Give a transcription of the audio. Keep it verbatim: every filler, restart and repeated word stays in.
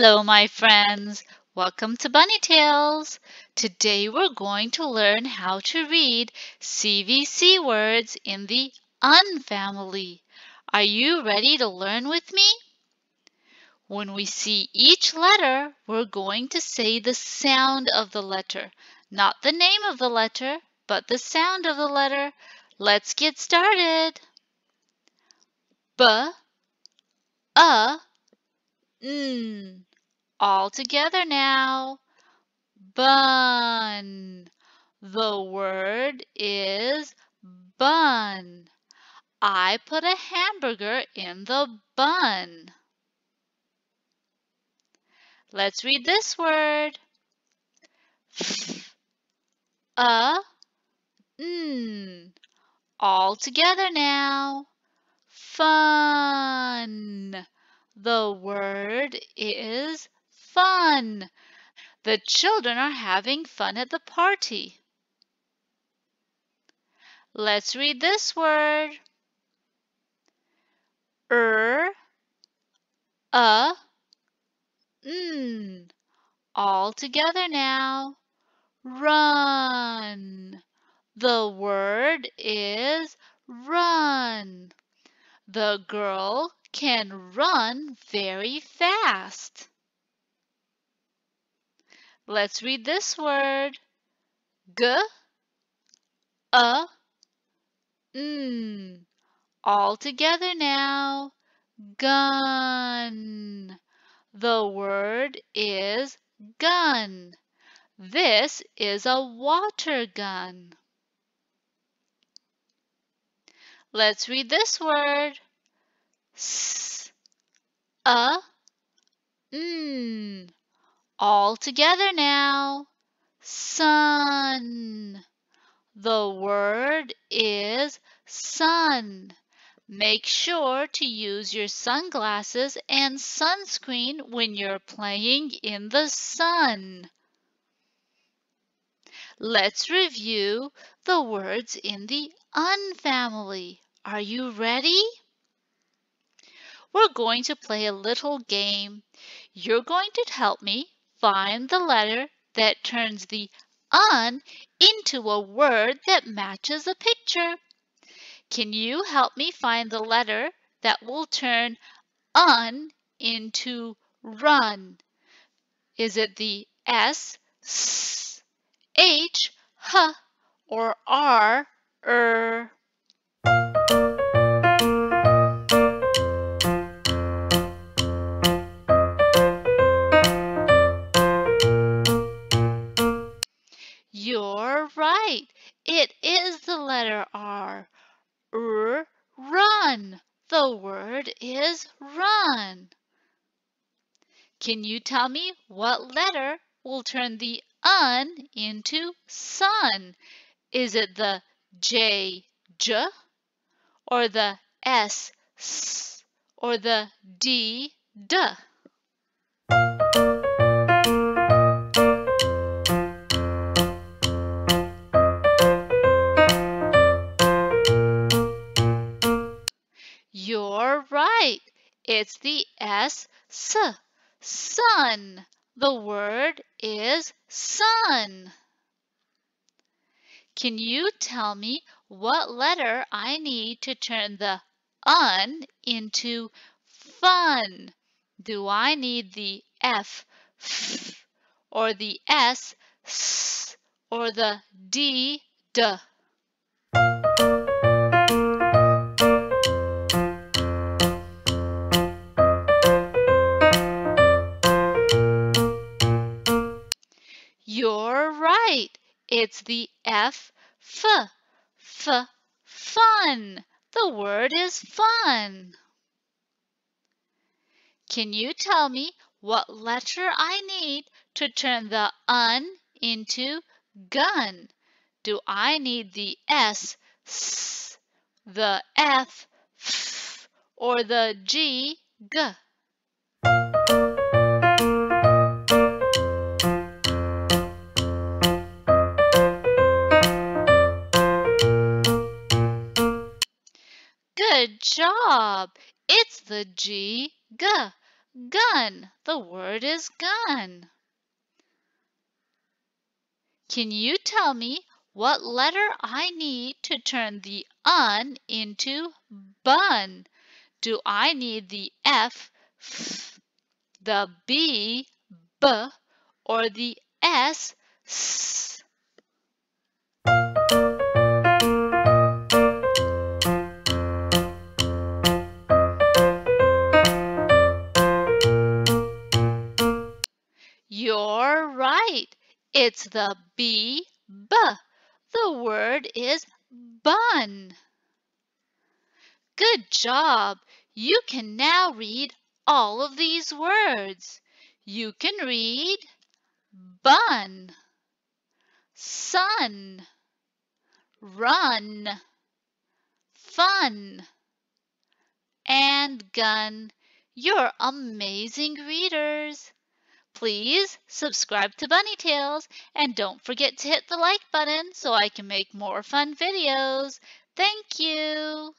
Hello my friends, welcome to Bunny Tales. Today we're going to learn how to read C V C words in the un family. Are you ready to learn with me? When we see each letter, we're going to say the sound of the letter. Not the name of the letter, but the sound of the letter. Let's get started. B, A, N. All together now. Bun. The word is bun. I put a hamburger in the bun. Let's read this word. F, a, n. All together now. Fun. The word is fun. The children are having fun at the party. Let's read this word. Er, a, n. All together now. Run. The word is run. The girl can run very fast. Let's read this word. G, a, n. All together now. Gun. The word is gun. This is a water gun. Let's read this word. S, a, n. All together now. Sun. The word is sun. Make sure to use your sunglasses and sunscreen when you're playing in the sun. Let's review the words in the un family. Are you ready? We're going to play a little game. You're going to help me find the letter that turns the un into a word that matches a picture. Can you help me find the letter that will turn un into run? Is it the S, S, H, H, or R, Er? You're right. It is the letter R. Er, run. The word is run. Can you tell me what letter will turn the un into sun? Is it the J, J, or the S, S, or the D, D? You're right. It's the S, S, sun. The word is sun. Can you tell me what letter I need to turn the un into fun? Do I need the F, F, or the S, S, or the D, D? You're right. It's the F, F, F, fun. The word is fun. Can you tell me what letter I need to turn the un into gun? Do I need the S, S, the F, F, or the G, G? Good job! It's the G, G. Gun. The word is gun. Can you tell me what letter I need to turn the un into bun? Do I need the F, f, the B, b, or the S, s? You're right. It's the B, b. The word is bun. Good job. You can now read all of these words. You can read bun, sun, run, fun, and gun. You're amazing readers. Please subscribe to Bunny Tales and don't forget to hit the like button so I can make more fun videos. Thank you.